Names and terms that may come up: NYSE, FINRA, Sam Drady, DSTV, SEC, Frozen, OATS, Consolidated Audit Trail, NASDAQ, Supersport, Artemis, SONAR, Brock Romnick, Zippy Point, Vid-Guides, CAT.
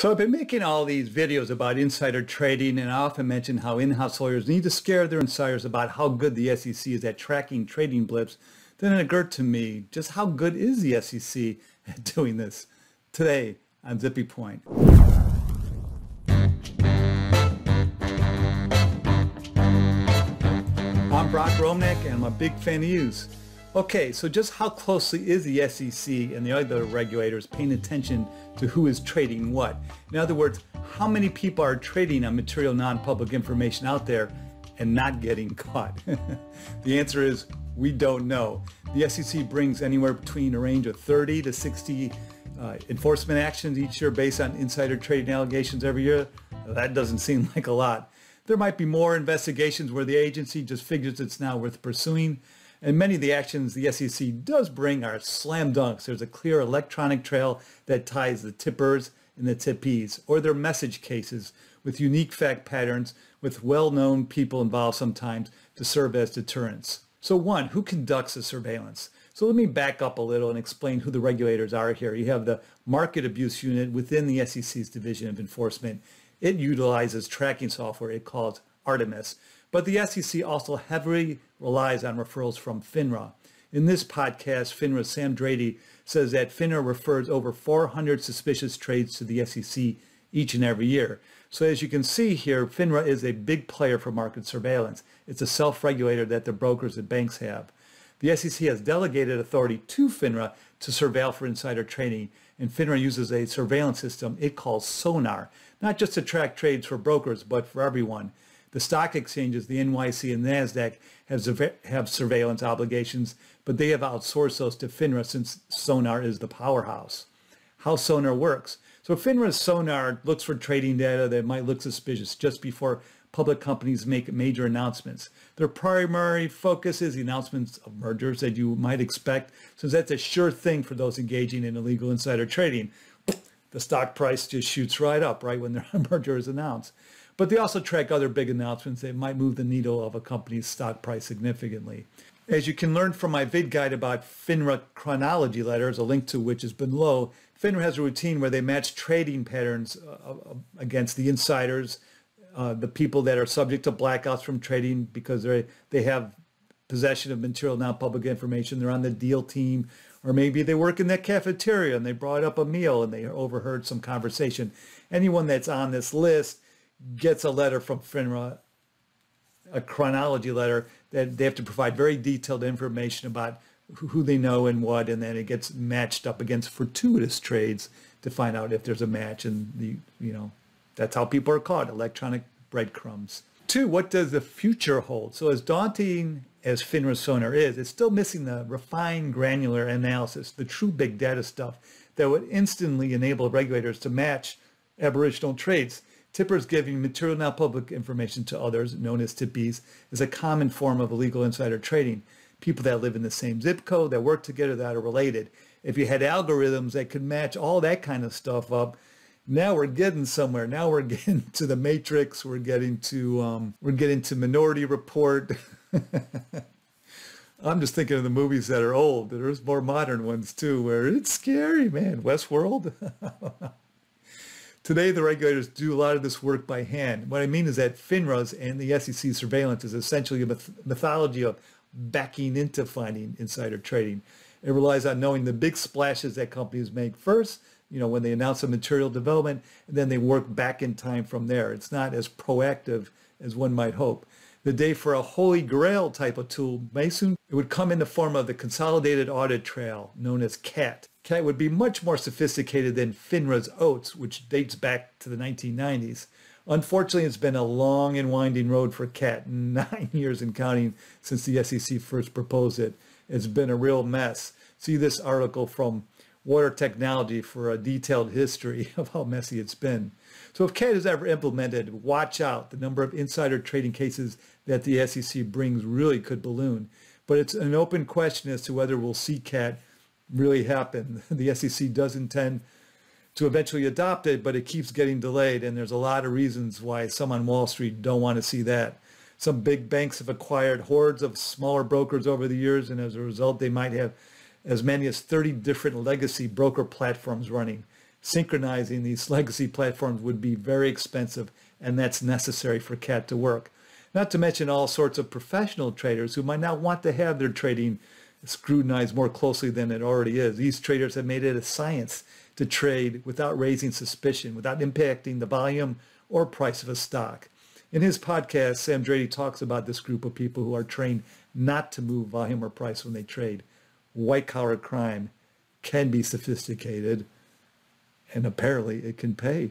So I've been making all these videos about insider trading, and I often mention how in-house lawyers need to scare their insiders about how good the SEC is at tracking trading blips. Then it occurred to me, just how good is the SEC at doing this? Today on Zippy Point. I'm Brock Romnick, and I'm a big fan of yous. Okay, so just how closely is the SEC and the other regulators paying attention to who is trading what? In other words, how many people are trading on material non-public information out there and not getting caught? The answer is, we don't know. The SEC brings anywhere between a range of 30 to 60 enforcement actions each year based on insider trading allegations every year. That doesn't seem like a lot. There might be more investigations where the agency just figures it's now worth pursuing. And many of the actions the SEC does bring are slam dunks. There's a clear electronic trail that ties the tippers and the tippees, or their message cases with unique fact patterns with well-known people involved sometimes to serve as deterrents. So one, who conducts the surveillance? So let me back up a little and explain who the regulators are here. You have the Market Abuse Unit within the SEC's Division of Enforcement. It utilizes tracking software it calls Artemis. But the SEC also heavily relies on referrals from FINRA. In this podcast, FINRA's Sam Drady says that FINRA refers over 400 suspicious trades to the SEC each and every year. So as you can see here, FINRA is a big player for market surveillance. It's a self-regulator that the brokers and banks have. The SEC has delegated authority to FINRA to surveil for insider trading, and FINRA uses a surveillance system it calls SONAR, not just to track trades for brokers, but for everyone. The stock exchanges, the NYSE and NASDAQ, have surveillance obligations, but they have outsourced those to FINRA since SONAR is the powerhouse. How SONAR works. So FINRA's SONAR looks for trading data that might look suspicious just before public companies make major announcements. Their primary focus is the announcements of mergers that you might expect, since that's a sure thing for those engaging in illegal insider trading. The stock price just shoots right up, right, when their merger is announced. But they also track other big announcements that might move the needle of a company's stock price significantly. As you can learn from my vid guide about FINRA chronology letters, a link to which is below, FINRA has a routine where they match trading patterns against the insiders, the people that are subject to blackouts from trading because they have possession of material non-public information, they're on the deal team, or maybe they work in that cafeteria and they brought up a meal and they overheard some conversation. Anyone that's on this list gets a letter from FINRA, a chronology letter, that they have to provide very detailed information about who they know and what, and then it gets matched up against fortuitous trades to find out if there's a match, and that's how people are caught, electronic breadcrumbs. Two, what does the future hold? So as daunting as FINRA's SONAR is, it's still missing the refined granular analysis, the true big data stuff that would instantly enable regulators to match aberrational trades. Tippers giving material non-public information to others, known as tippees, is a common form of illegal insider trading. People that live in the same zip code, that work together, that are related. If you had algorithms that could match all that kind of stuff up, now we're getting somewhere. Now we're getting to the matrix. We're getting to Minority Report. I'm just thinking of the movies that are old. There's more modern ones too, where it's scary, man. Westworld. Today, the regulators do a lot of this work by hand. What I mean is that FINRA's and the SEC surveillance is essentially a mythology of backing into finding insider trading. It relies on knowing the big splashes that companies make first, when they announce a material development, and then they work back in time from there. It's not as proactive as one might hope. The day for a holy grail type of tool may soon. It would come in the form of the Consolidated Audit Trail, known as CAT. CAT would be much more sophisticated than FINRA's OATS, which dates back to the 1990s. Unfortunately, it's been a long and winding road for CAT, 9 years and counting since the SEC first proposed it. It's been a real mess. See this article from Water Technology for a detailed history of how messy it's been. So if CAT is ever implemented, watch out. The number of insider trading cases that the SEC brings really could balloon. But it's an open question as to whether we'll see CAT really happen. The SEC does intend to eventually adopt it, but it keeps getting delayed, and there's a lot of reasons why some on Wall Street don't want to see that. Some big banks have acquired hordes of smaller brokers over the years, and as a result, they might have as many as 30 different legacy broker platforms running. synchronizing these legacy platforms would be very expensive, and that's necessary for CAT to work. Not to mention all sorts of professional traders who might not want to have their trading scrutinized more closely than it already is. These traders have made it a science to trade without raising suspicion, without impacting the volume or price of a stock. In his podcast, Sam Drady talks about this group of people who are trained not to move volume or price when they trade. White-collar crime can be sophisticated, and apparently it can pay.